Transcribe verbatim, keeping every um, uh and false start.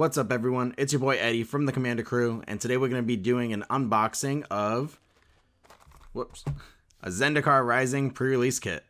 What's up everyone, it's your boy Eddie from the Commander Crew, and today we're going to be doing an unboxing of whoops, a Zendikar Rising pre-release kit.